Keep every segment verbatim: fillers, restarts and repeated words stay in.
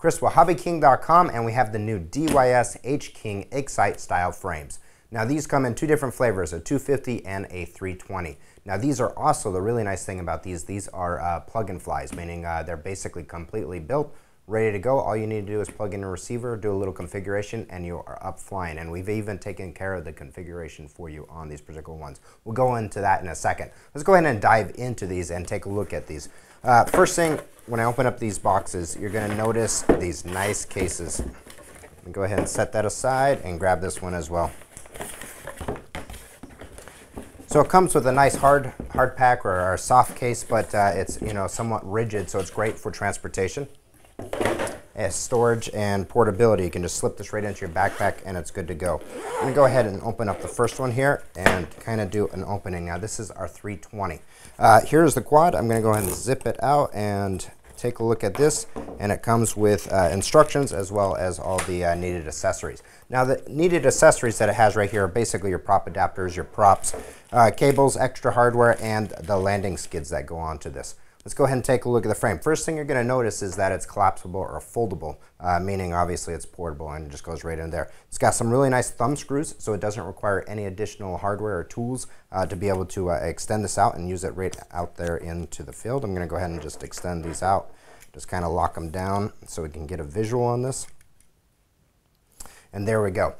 chris wahabi king dot com, and we have the new D Y S H King Excite style frames. Now these come in two different flavors, a two fifty and a three twenty. Now these are also the really nice thing about these, these are uh, plug and flies, meaning uh, they're basically completely built, ready to go. All you need to do is plug in a receiver, do a little configuration, and you are up flying. And we've even taken care of the configuration for you on these particular ones. We'll go into that in a second. Let's go ahead and dive into these and take a look at these. Uh, first thing, when I open up these boxes, you're gonna notice these nice cases. Let me go ahead and set that aside and grab this one as well. So it comes with a nice hard hard pack or, or soft case, but uh, it's you know somewhat rigid, so it's great for transportation, as storage, and portability. You can just slip this right into your backpack, and it's good to go. I'm gonna go ahead and open up the first one here and kind of do an opening. Now this is our three twenty. Uh, here's the quad. I'm gonna go ahead and zip it out and take a look at this, and it comes with uh, instructions as well as all the uh, needed accessories. Now the needed accessories that it has right here are basically your prop adapters, your props, uh, cables, extra hardware, and the landing skids that go onto this. Let's go ahead and take a look at the frame. First thing you're going to notice is that it's collapsible or foldable, uh, meaning obviously it's portable and it just goes right in there. It's got some really nice thumb screws, so it doesn't require any additional hardware or tools uh, to be able to uh, extend this out and use it right out there into the field. I'm going to go ahead and just extend these out, just kind of lock them down so we can get a visual on this. And there we go.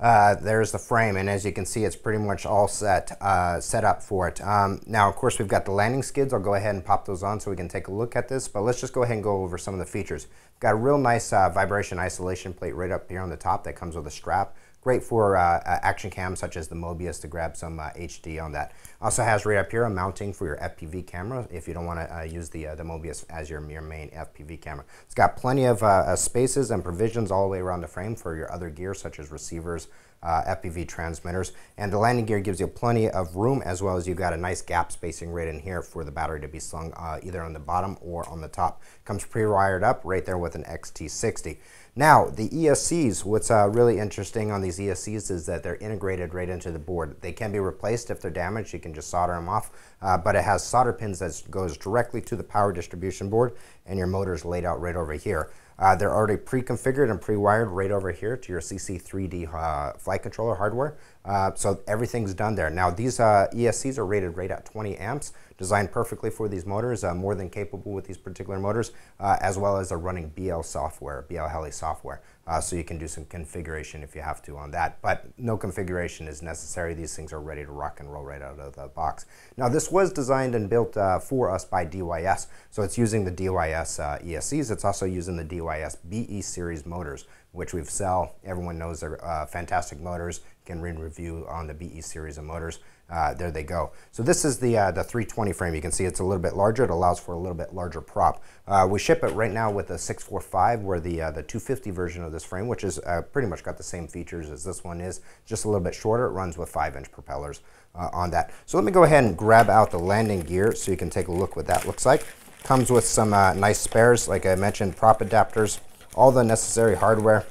Uh, there's the frame, and as you can see, it's pretty much all set uh, set up for it. Um, now, of course, we've got the landing skids. I'll go ahead and pop those on so we can take a look at this, but let's just go ahead and go over some of the features. We've got a real nice uh, vibration isolation plate right up here on the top that comes with a strap. Great for uh, action cams such as the Mobius to grab some uh, H D on that. Also has right up here a mounting for your F P V camera if you don't want to uh, use the, uh, the Mobius as your, your main F P V camera. It's got plenty of uh, spaces and provisions all the way around the frame for your other gear such as receivers, uh, F P V transmitters, and the landing gear gives you plenty of room, as well as you've got a nice gap spacing right in here for the battery to be slung uh, either on the bottom or on the top. Comes pre-wired up right there with an X T sixty. Now, the E S Cs, what's uh, really interesting on these E S Cs is that they're integrated right into the board. They can be replaced if they're damaged. You can just solder them off, uh, but it has solder pins that goes directly to the power distribution board, and your motor's laid out right over here. Uh, they're already pre-configured and pre-wired right over here to your C C three D uh, flight controller hardware. Uh, so everything's done there. Now these uh, E S Cs are rated right at twenty amps, designed perfectly for these motors, uh, more than capable with these particular motors, uh, as well as a running B L software, B L Heli software. Uh, so you can do some configuration if you have to on that, but no configuration is necessary. These things are ready to rock and roll right out of the box. Now this was designed and built uh, for us by D Y S, so it's using the D Y S uh, E S Cs. It's also using the D Y S B E series motors, which we've sell. Everyone knows they're uh, fantastic motors. Can read and review on the B E series of motors. Uh, there they go. So this is the, uh, the three twenty frame. You can see it's a little bit larger. It allows for a little bit larger prop. Uh, we ship it right now with a six forty-five, where the, uh, the two fifty version of this frame, which is uh, pretty much got the same features as this one is, just a little bit shorter. It runs with five inch propellers uh, on that. So let me go ahead and grab out the landing gear so you can take a look what that looks like. Comes with some uh, nice spares, like I mentioned, prop adapters, all the necessary hardware,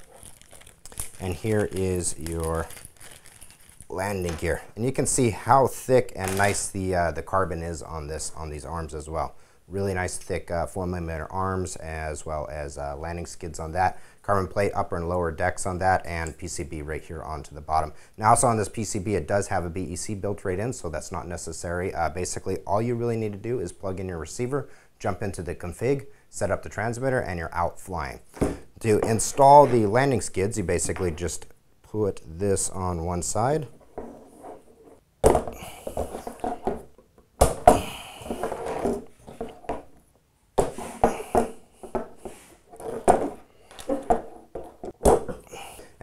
and here is your landing gear, and you can see how thick and nice the uh, the carbon is on this on these arms as well. Really nice thick uh, four millimeter arms, as well as uh, landing skids on that. Carbon plate upper and lower decks on that, and P C B right here onto the bottom. Now also on this P C B, it does have a B E C built right in, so that's not necessary. Uh, basically all you really need to do is plug in your receiver, jump into the config, set up the transmitter, and you're out flying. To install the landing skids, you basically just put this on one side.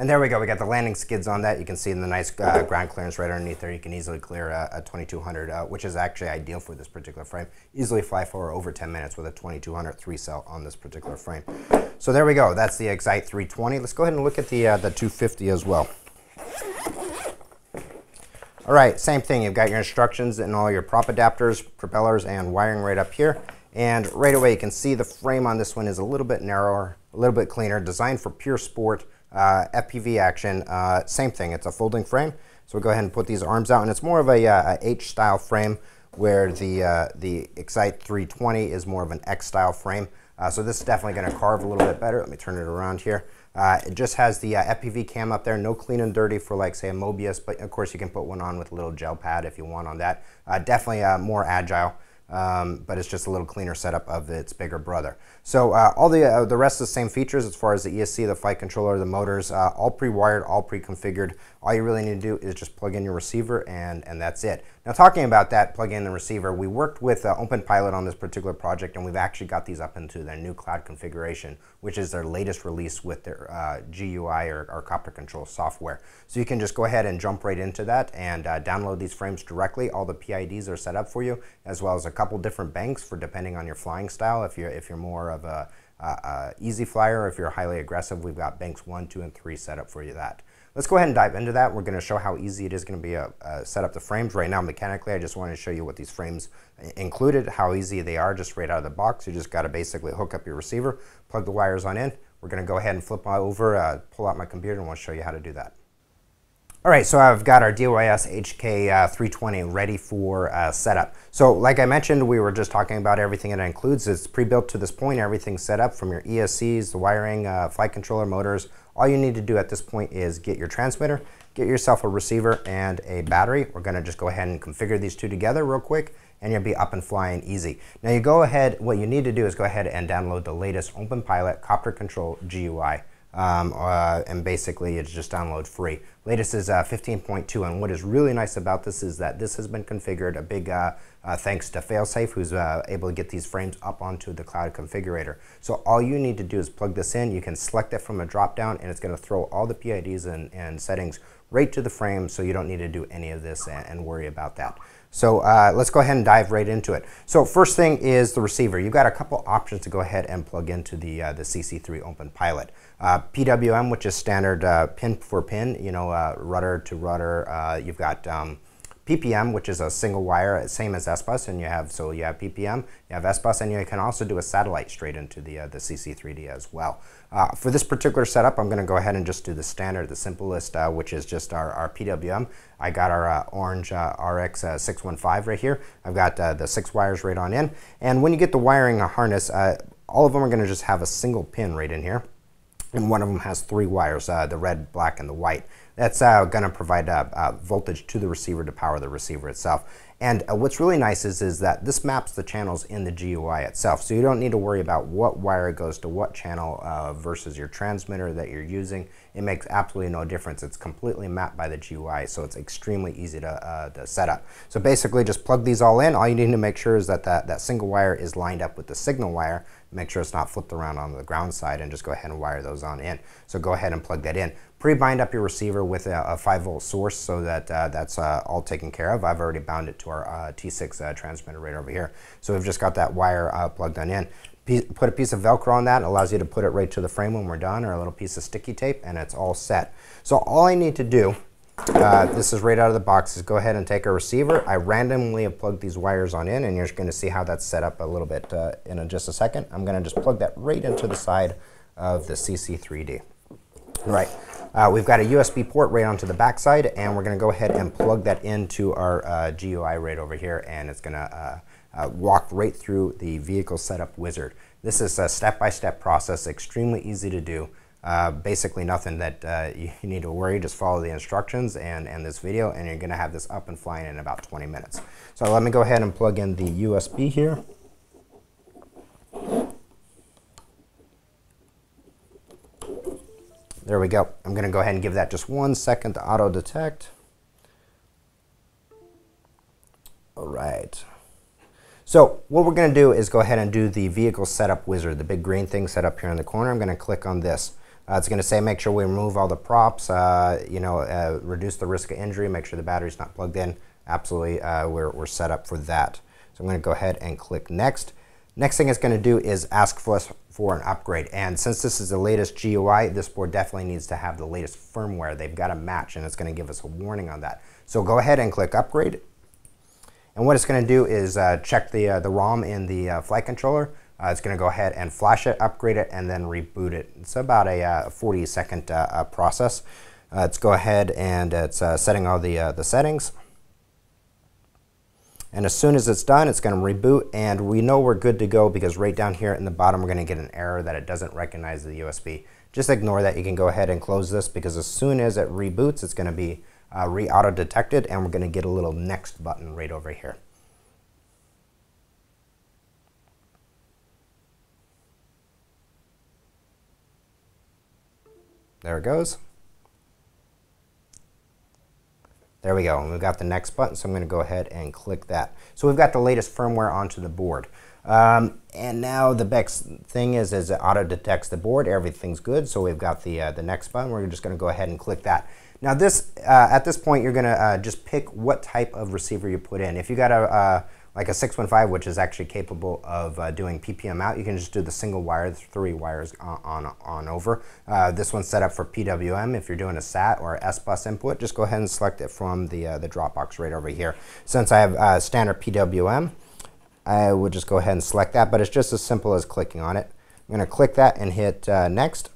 And there we go, we got the landing skids on that. You can see in the nice uh, ground clearance right underneath there. You can easily clear a, a twenty-two hundred, uh, which is actually ideal for this particular frame. Easily fly for over ten minutes with a twenty-two hundred three cell on this particular frame. So there we go, that's the Excite three twenty. Let's go ahead and look at the, uh, the two fifty as well. All right, same thing, you've got your instructions and all your prop adapters, propellers, and wiring right up here. And right away you can see the frame on this one is a little bit narrower, a little bit cleaner, designed for pure sport, Uh, F P V action, uh, same thing, it's a folding frame. So we'll go ahead and put these arms out, and it's more of a, uh, a H style frame, where the, uh, the Excite three twenty is more of an X style frame. Uh, so this is definitely going to carve a little bit better. Let me turn it around here. Uh, it just has the uh, F P V cam up there, no clean and dirty for like say a Mobius, but of course you can put one on with a little gel pad if you want on that. Uh, definitely uh, more agile, um, but it's just a little cleaner setup of its bigger brother. So uh, all the, uh, the rest of the same features as far as the E S C, the flight controller, the motors, uh, all pre-wired, all pre-configured. All you really need to do is just plug in your receiver and, and that's it. Now talking about that, plug in the receiver, we worked with uh, OpenPilot on this particular project, and we've actually got these up into their new cloud configuration, which is their latest release with their uh, G U I or, or copter control software. So you can just go ahead and jump right into that and uh, download these frames directly. All the P I Ds are set up for you, as well as a couple different banks for depending on your flying style. If you're, if you're more of a uh, uh, easy flyer, or if you're highly aggressive, we've got banks one, two, and three set up for you that. Let's go ahead and dive into that. We're going to show how easy it is going to be to uh, set up the frames. Right now, mechanically, I just wanted to show you what these frames included, how easy they are just right out of the box. You just got to basically hook up your receiver, plug the wires on in. We're going to go ahead and flip over, uh, pull out my computer, and we'll show you how to do that. All right, so I've got our D Y S H K three twenty ready for uh, setup. So like I mentioned, we were just talking about everything it includes. It's pre-built to this point, everything's set up from your E S Cs, the wiring, uh, flight controller, motors. All you need to do at this point is get your transmitter, get yourself a receiver and a battery. We're gonna just go ahead and configure these two together real quick, and you'll be up and flying easy. Now you go ahead, what you need to do is go ahead and download the latest OpenPilot Copter Control G U I. Um, uh, and basically it's just download free. Latest is uh, fifteen point two, and what is really nice about this is that this has been configured. A big uh, uh, thanks to Failsafe, who's uh, able to get these frames up onto the cloud configurator. So all you need to do is plug this in. You can select it from a drop down, and it's going to throw all the P I Ds and, and settings right to the frame, so you don't need to do any of this and, and worry about that. So uh, let's go ahead and dive right into it. So first thing is the receiver. You've got a couple options to go ahead and plug into the, uh, the C C three OpenPilot. Uh, P W M, which is standard uh, pin for pin, you know, uh, rudder to rudder. Uh, you've got um, P P M, which is a single wire, same as S bus, and you have, so you have P P M, you have S bus, and you can also do a satellite straight into the, uh, the C C three D as well. Uh, for this particular setup, I'm gonna go ahead and just do the standard, the simplest, uh, which is just our, our P W M. I got our uh, orange uh, R X six fifteen right here. I've got uh, the six wires right on in. And when you get the wiring harness, uh, all of them are gonna just have a single pin right in here. And one of them has three wires, uh, the red, black, and the white. That's uh, going to provide uh, uh, voltage to the receiver to power the receiver itself. And uh, what's really nice is, is that this maps the channels in the G U I itself. So you don't need to worry about what wire goes to what channel uh, versus your transmitter that you're using. It makes absolutely no difference. It's completely mapped by the G U I, so it's extremely easy to, uh, to set up. So basically just plug these all in. All you need to make sure is that that, that single wire is lined up with the signal wire. Make sure it's not flipped around on the ground side, and just go ahead and wire those on in. So go ahead and plug that in. Pre-bind up your receiver with a, a five volt source, so that uh, that's uh, all taken care of. I've already bound it to our uh, T six uh, transmitter right over here. So we've just got that wire uh, plugged on in. P put a piece of Velcro on that. It allows you to put it right to the frame when we're done, or a little piece of sticky tape, and it's all set. So all I need to do, uh, this is right out of the box, is go ahead and take a receiver. I randomly have plugged these wires on in, and you're going to see how that's set up a little bit uh, in a, just a second. I'm going to just plug that right into the side of the C C three D. Right. Uh, we've got a U S B port right onto the back side, and we're going to go ahead and plug that into our uh, G U I right over here, and it's going to uh, uh, walk right through the vehicle setup wizard. This is a step-by-step process, extremely easy to do. Uh, basically nothing that uh, you need to worry, just follow the instructions and, and this video, and you're going to have this up and flying in about twenty minutes. So let me go ahead and plug in the U S B here. There we go. I'm going to go ahead and give that just one second to auto detect. All right. So what we're going to do is go ahead and do the vehicle setup wizard, the big green thing set up here in the corner. I'm going to click on this. Uh, it's going to say make sure we remove all the props, uh, you know, uh, reduce the risk of injury, make sure the battery's not plugged in. Absolutely, uh, we're, we're set up for that. So I'm going to go ahead and click next. Next thing it's going to do is ask for us for an upgrade, and since this is the latest G U I, this board definitely needs to have the latest firmware. They've got a match, and it's going to give us a warning on that. So go ahead and click upgrade, and what it's going to do is uh, check the, uh, the ROM in the uh, flight controller. Uh, it's going to go ahead and flash it, upgrade it, and then reboot it. It's about a uh, forty second uh, uh, process. Uh, let's go ahead and it's uh, setting all the, uh, the settings. And as soon as it's done, it's going to reboot, and we know we're good to go because right down here in the bottom, we're going to get an error that it doesn't recognize the U S B. Just ignore that. You can go ahead and close this because as soon as it reboots, it's going to be uh, re-auto detected, and we're going to get a little next button right over here. There it goes. There we go, and we've got the next button, so I'm going to go ahead and click that. So we've got the latest firmware onto the board. Um, and now the next thing is, is it auto detects the board, everything's good, so we've got the, uh, the next button. We're just going to go ahead and click that. Now this, uh, at this point, you're going to uh, just pick what type of receiver you put in. If you got a, uh, like a six one five, which is actually capable of uh, doing P P M out, you can just do the single wire, three wires on, on, on over. Uh, this one's set up for P W M. If you're doing a S A T or S bus input, just go ahead and select it from the, uh, the drop box right over here. Since I have uh, standard P W M, I would just go ahead and select that, but it's just as simple as clicking on it. I'm going to click that and hit uh, next.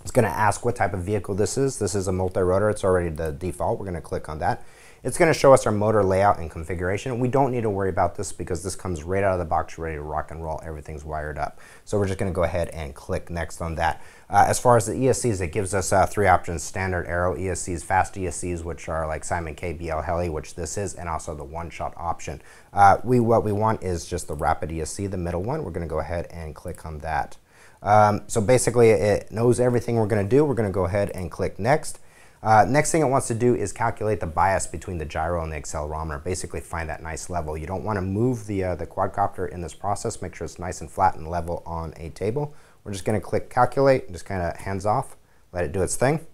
It's going to ask what type of vehicle this is. This is a multi-rotor. It's already the default. We're going to click on that. It's going to show us our motor layout and configuration. We don't need to worry about this because this comes right out of the box, ready to rock and roll. Everything's wired up. So we're just going to go ahead and click next on that. Uh, as far as the E S Cs, it gives us uh, three options: standard aero E S Cs, fast E S Cs, which are like SimonK, BLHeli, which this is, and also the one-shot option. Uh, we what we want is just the rapid E S C, the middle one. We're going to go ahead and click on that. Um, so basically it knows everything we're going to do. We're going to go ahead and click next. Uh, next thing it wants to do is calculate the bias between the gyro and the accelerometer. Basically find that nice level. You don't want to move the, uh, the quadcopter in this process. Make sure it's nice and flat and level on a table. We're just going to click calculate and just kind of hands off. Let it do its thing.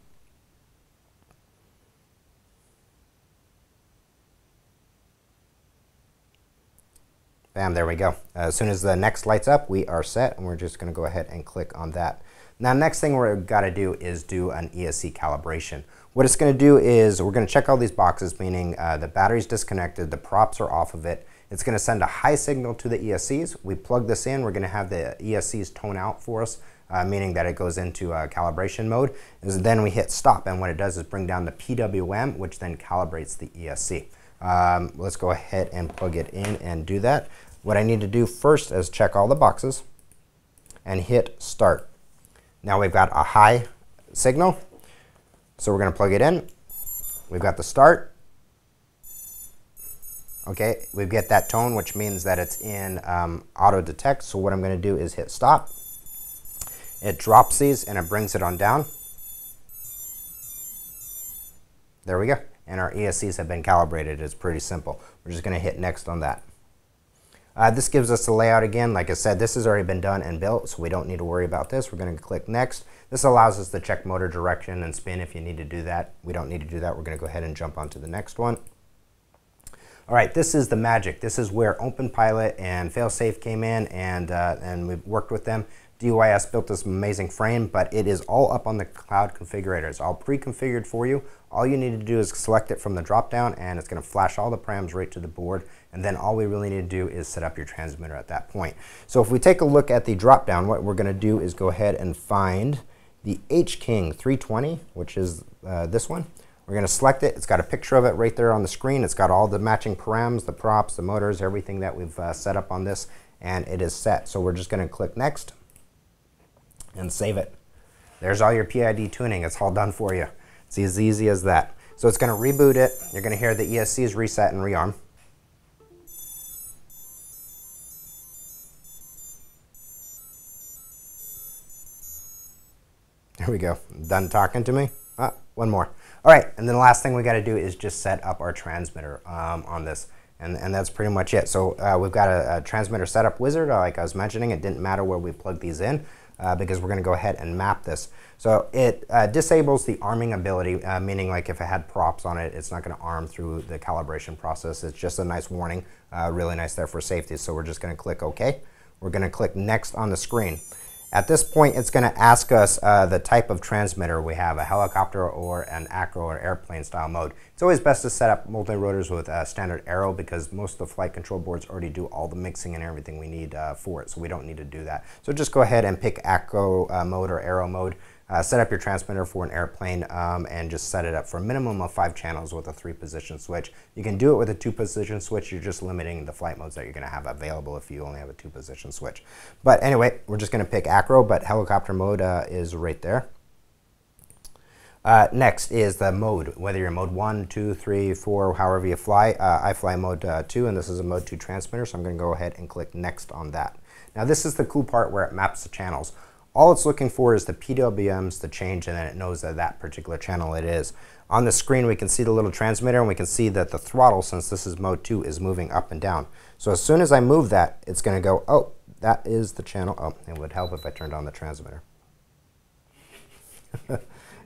Bam, there we go. As soon as the next light's up, we are set, and we're just going to go ahead and click on that. Now, next thing we've got to do is do an E S C calibration. What it's going to do is we're going to check all these boxes, meaning uh, the battery's disconnected, the props are off of it. It's going to send a high signal to the E S Cs. We plug this in. We're going to have the E S Cs tone out for us, uh, meaning that it goes into uh, calibration mode. And then we hit stop, and what it does is bring down the P W M, which then calibrates the E S C. Um, let's go ahead and plug it in and do that. What I need to do first is check all the boxes and hit start. Now we've got a high signal, so we're going to plug it in. We've got the start. Okay, we get that tone, which means that it's in um, auto detect. So what I'm going to do is hit stop. It drops these and it brings it on down. There we go. And our E S Cs have been calibrated. It's pretty simple. We're just going to hit next on that. Uh, this gives us the layout again. Like I said, this has already been done and built, so we don't need to worry about this. We're going to click next. This allows us to check motor direction and spin if you need to do that. We don't need to do that. We're going to go ahead and jump onto the next one. All right, this is the magic. This is where OpenPilot and Failsafe came in, and, uh, and we worked with them. D Y S built this amazing frame, but it is all up on the cloud configurator. It's all pre-configured for you. All you need to do is select it from the drop-down, and it's going to flash all the params right to the board, and then all we really need to do is set up your transmitter at that point. So if we take a look at the drop-down, what we're going to do is go ahead and find the H King three twenty, which is uh, this one. We're going to select it. It's got a picture of it right there on the screen. It's got all the matching params, the props, the motors, everything that we've uh, set up on this, and it is set. So we're just going to click next and save it. There's all your P I D tuning. It's all done for you. It's as easy as that. So it's going to reboot it. You're going to hear the E S Cs reset and rearm. There we go. Done talking to me? Ah, one more. All right, and then the last thing we got to do is just set up our transmitter um, on this. And, and that's pretty much it. So uh, we've got a, a transmitter setup wizard. Like I was mentioning, it didn't matter where we plugged these in. Uh, because we're going to go ahead and map this. So it uh, disables the arming ability, uh, meaning like if it had props on it, it's not going to arm through the calibration process. It's just a nice warning, uh, really nice there for safety. So we're just going to click OK. We're going to click next on the screen. At this point, it's going to ask us uh, the type of transmitter we have, a helicopter or an acro or airplane style mode. It's always best to set up multi-rotors with uh, standard aero because most of the flight control boards already do all the mixing and everything we need uh, for it, so we don't need to do that. So just go ahead and pick acro uh, mode or aero mode. Uh, set up your transmitter for an airplane um, and just set it up for a minimum of five channels with a three position switch. You can do it with a two position switch, you're just limiting the flight modes that you're going to have available if you only have a two position switch. But anyway, we're just going to pick Acro, but helicopter mode uh, is right there. Uh, next is the mode, whether you're in mode one, two, three, four, however you fly. Uh, I fly mode uh, two, and this is a mode two transmitter, so I'm going to go ahead and click next on that. Now this is the cool part where it maps the channels. All it's looking for is the P W Ms to change, and then it knows that that particular channel it is. On the screen we can see the little transmitter, and we can see that the throttle, since this is mode two, is moving up and down. So as soon as I move that, it's going to go, oh, that is the channel. Oh, it would help if I turned on the transmitter. yeah,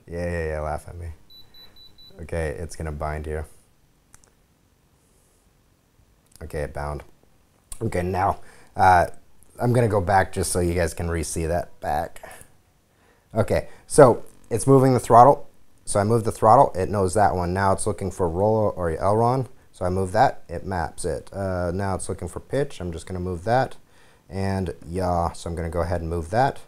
yeah, yeah, laugh at me. Okay, it's going to bind here. Okay, it bound. Okay, now, uh, I'm going to go back just so you guys can re-see that back. Okay, so it's moving the throttle. So I move the throttle, it knows that one. Now it's looking for roll or aileron. So I move that, it maps it. Uh, now it's looking for pitch, I'm just going to move that. And yaw, so I'm going to go ahead and move that.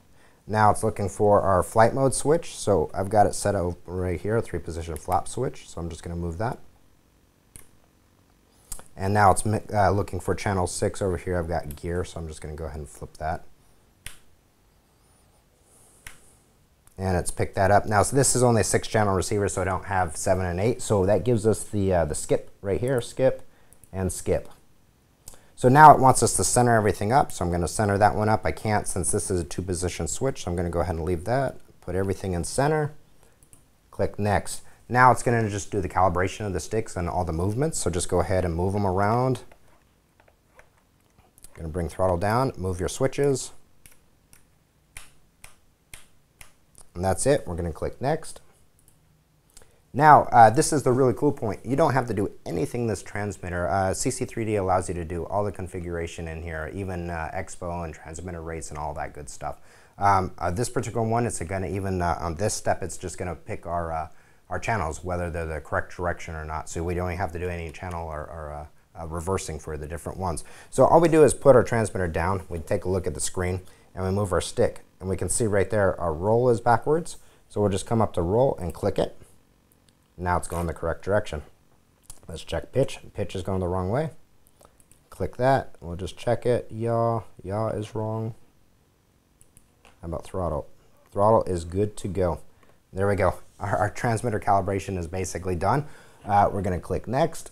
Now it's looking for our flight mode switch. So I've got it set up right here, three position flap switch. So I'm just going to move that. And now it's uh, looking for channel six over here. I've got gear, so I'm just going to go ahead and flip that. And it's picked that up. Now, so this is only a six channel receiver, so I don't have seven and eight. So that gives us the, uh, the skip right here, skip and skip. So now it wants us to center everything up. So I'm going to center that one up. I can't, since this is a two position switch, so I'm going to go ahead and leave that. Put everything in center. Click next. Now it's going to just do the calibration of the sticks and all the movements, so just go ahead and move them around. Going to bring throttle down, move your switches. And that's it. We're going to click next. Now, uh, this is the really cool point. You don't have to do anything this transmitter. Uh, C C three D allows you to do all the configuration in here, even uh, expo and transmitter rates and all that good stuff. Um, uh, this particular one, it's going to even, uh, on this step, it's just going to pick our uh, our channels, whether they're the correct direction or not. So we don't have to do any channel or, or uh, uh, reversing for the different ones. So all we do is put our transmitter down, we take a look at the screen, and we move our stick. And we can see right there our roll is backwards. So we'll just come up to roll and click it. Now it's going the correct direction. Let's check pitch. Pitch is going the wrong way. Click that. We'll just check it. Yaw. Yaw is wrong. How about throttle? Throttle is good to go. There we go. Our, our transmitter calibration is basically done. Uh, we're going to click next.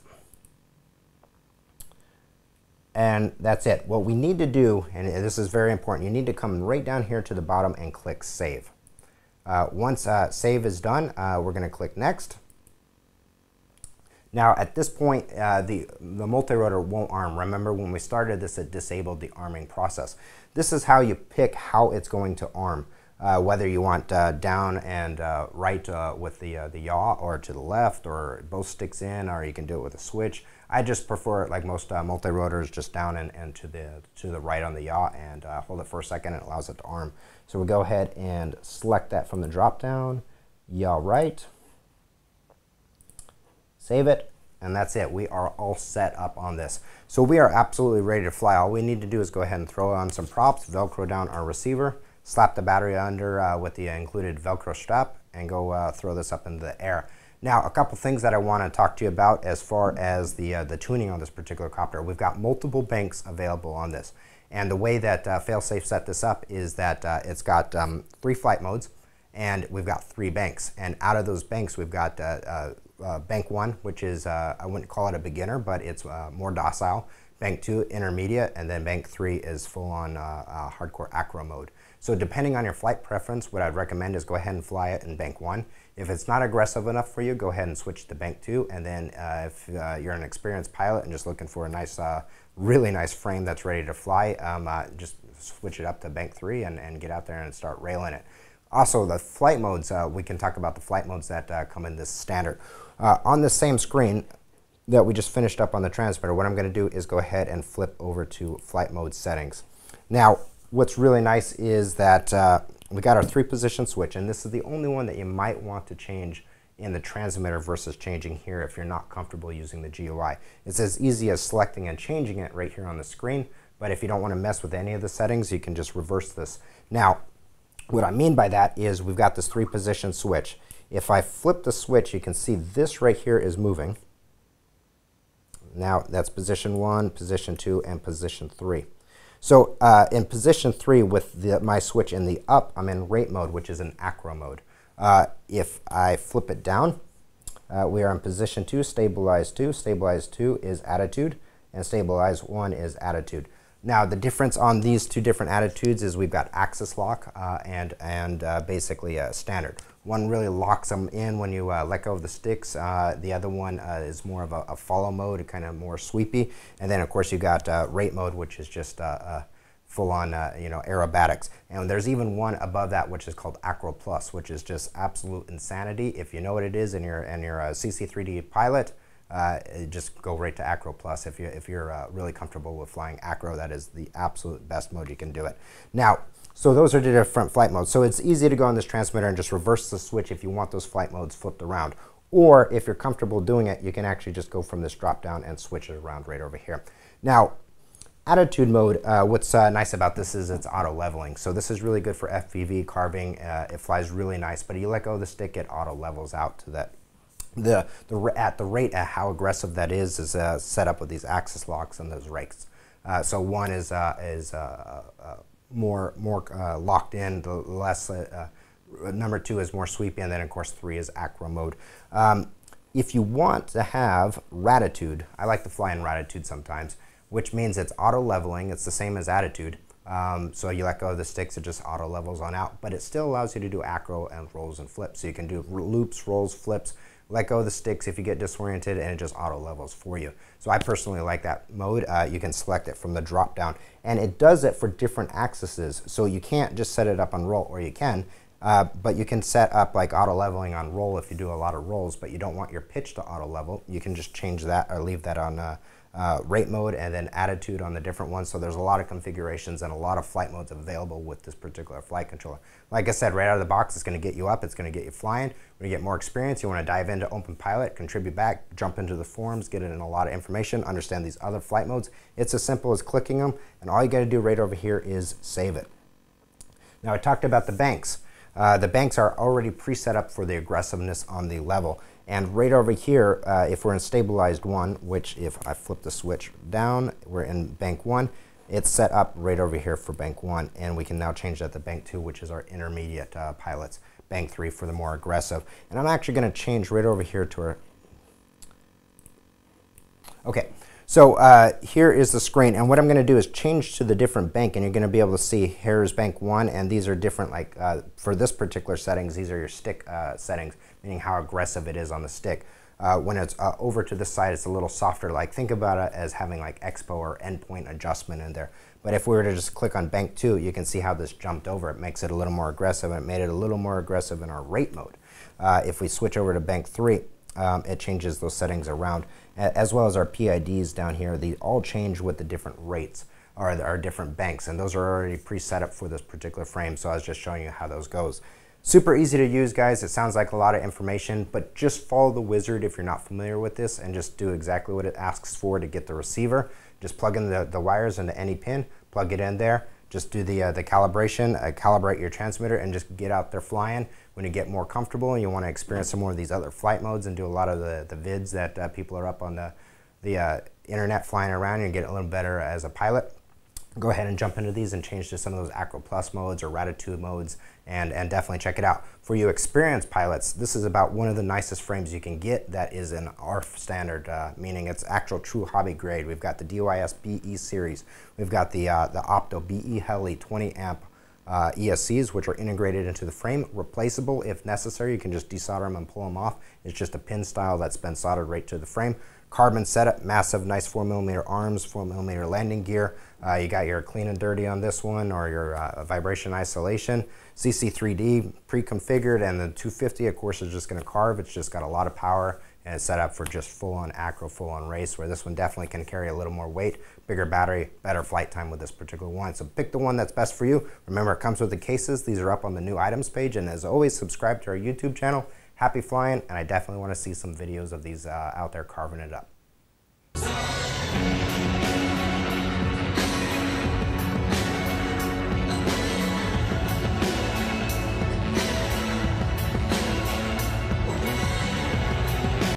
And that's it. What we need to do, and this is very important, you need to come right down here to the bottom and click save. Uh, once uh, save is done, uh, we're going to click next. Now at this point, uh, the, the multirotor won't arm. Remember when we started this, it disabled the arming process. This is how you pick how it's going to arm. Uh, whether you want uh, down and uh, right uh, with the, uh, the yaw, or to the left, or both sticks in, or you can do it with a switch. I just prefer it, like most uh, multi-rotors, just down and, and to, the, to the right on the yaw, and uh, hold it for a second, and it allows it to arm. So we go ahead and select that from the drop down, yaw right, save it, and that's it. We are all set up on this. So we are absolutely ready to fly. All we need to do is go ahead and throw on some props, Velcro down our receiver, slap the battery under uh, with the included Velcro strap, and go uh, throw this up into the air. Now, a couple things that I want to talk to you about as far as the, uh, the tuning on this particular copter. We've got multiple banks available on this. And the way that uh, Failsafe set this up is that uh, it's got um, three flight modes, and we've got three banks. And out of those banks, we've got uh, uh, uh, bank one, which is, uh, I wouldn't call it a beginner, but it's uh, more docile. Bank two, intermediate, and then bank three is full-on uh, uh, hardcore acro mode. So depending on your flight preference, what I'd recommend is go ahead and fly it in bank one. If it's not aggressive enough for you, go ahead and switch to bank two, and then uh, if uh, you're an experienced pilot and just looking for a nice, uh, really nice frame that's ready to fly, um, uh, just switch it up to bank three and, and get out there and start railing it. Also, the flight modes, uh, we can talk about the flight modes that uh, come in this standard. Uh, on the same screen that we just finished up on the transmitter, what I'm going to do is go ahead and flip over to flight mode settings. Now, what's really nice is that uh, we got our three position switch, and this is the only one that you might want to change in the transmitter versus changing here if you're not comfortable using the G U I. It's as easy as selecting and changing it right here on the screen, but if you don't want to mess with any of the settings, you can just reverse this. Now, What I mean by that is we've got this three position switch. If I flip the switch, you can see this right here is moving. Now that's position one, position two, and position three. So uh, in position three with the, my switch in the up, I'm in rate mode, which is in acro mode. Uh, if I flip it down, uh, we are in position two, stabilize two, stabilize two is attitude, and stabilize one is attitude. Now the difference on these two different attitudes is we've got axis lock uh, and, and uh, basically a standard. One really locks them in when you uh, let go of the sticks. Uh, the other one uh, is more of a, a follow mode, kind of more sweepy. And then of course you got uh, rate mode, which is just uh, uh, full on uh, you know, aerobatics. And there's even one above that which is called Acro Plus, which is just absolute insanity. If you know what it is and you're, and you're a C C three D pilot, Uh, just go right to Acro Plus. If you're, if you're uh, really comfortable with flying Acro, that is the absolute best mode you can do it. Now, so those are the different flight modes. So it's easy to go on this transmitter and just reverse the switch if you want those flight modes flipped around. Or if you're comfortable doing it, you can actually just go from this drop down and switch it around right over here. Now, attitude mode, uh, what's uh, nice about this is it's auto leveling. So this is really good for F P V carving. Uh, it flies really nice, but if you let go of the stick, it auto levels out to that. The, the, at the rate at how aggressive that is is uh, set up with these axis locks and those rakes. Uh, so one is, uh, is uh, uh, more, more uh, locked in, the less, uh, uh, number two is more sweepy, and then of course three is acro mode. Um, if you want to have ratitude, I like to fly in ratitude sometimes, which means it's auto leveling, it's the same as attitude. Um, so you let go of the sticks, it just auto levels on out, but it still allows you to do acro and rolls and flips. So you can do loops, rolls, flips. Let go of the sticks if you get disoriented, and it just auto levels for you. So I personally like that mode. Uh, you can select it from the drop down, and it does it for different axes. So you can't just set it up on roll, or you can, uh, but you can set up like auto leveling on roll if you do a lot of rolls, but you don't want your pitch to auto level. You can just change that or leave that on uh, uh, rate mode and then attitude on the different ones. So there's a lot of configurations and a lot of flight modes available with this particular flight controller. Like I said, right out of the box, it's going to get you up, it's going to get you flying. When you get more experience, you want to dive into OpenPilot, contribute back, jump into the forums, get in a lot of information, understand these other flight modes. It's as simple as clicking them, and all you got to do right over here is save it. Now I talked about the banks. Uh, the banks are already pre-set up for the aggressiveness on the level. And right over here, uh, if we're in stabilized one, which if I flip the switch down, we're in bank one. It's set up right over here for bank one, and we can now change that to bank two, which is our intermediate uh, pilots. Bank three for the more aggressive. And I'm actually going to change right over here to our... Okay, so uh, here is the screen, and what I'm going to do is change to the different bank, and you're going to be able to see here's bank one, and these are different, like uh, for this particular settings, these are your stick uh, settings, meaning how aggressive it is on the stick. Uh, when it's uh, over to this side, it's a little softer. Like think about it as having like expo or endpoint adjustment in there. But if we were to just click on bank two, you can see how this jumped over. It makes it a little more aggressive, and it made it a little more aggressive in our rate mode. Uh, if we switch over to bank three, um, it changes those settings around, as well as our P I Ds down here. They all change with the different rates or our different banks, and those are already pre-set up for this particular frame. So I was just showing you how those goes. Super easy to use, guys. It sounds like a lot of information, but just follow the wizard if you're not familiar with this, and just do exactly what it asks for to get the receiver. Just plug in the, the wires into any pin, plug it in there, just do the, uh, the calibration, uh, calibrate your transmitter, and just get out there flying. When you get more comfortable and you want to experience some more of these other flight modes and do a lot of the, the vids that uh, people are up on the, the uh, internet flying around, and get a little better as a pilot, go ahead and jump into these and change to some of those Acro Plus modes or Ratitude modes, and, and definitely check it out. For you experienced pilots, this is about one of the nicest frames you can get that is an A R F standard, uh, meaning it's actual true hobby grade. We've got the D Y S B E series. We've got the, uh, the Opto BLHeli twenty amp uh, E S Cs, which are integrated into the frame, replaceable if necessary. You can just desolder them and pull them off. It's just a pin style that's been soldered right to the frame. Carbon setup, massive, nice four millimeter arms, four millimeter landing gear. Uh, you got your clean and dirty on this one, or your uh, vibration isolation. C C three D pre-configured, and the two fifty, of course, is just going to carve. It's just got a lot of power, and it's set up for just full-on acro, full-on race, where this one definitely can carry a little more weight, bigger battery, better flight time with this particular one. So pick the one that's best for you. Remember, it comes with the cases. These are up on the new items page, and as always, subscribe to our YouTube channel. Happy flying, and I definitely want to see some videos of these uh, out there carving it up.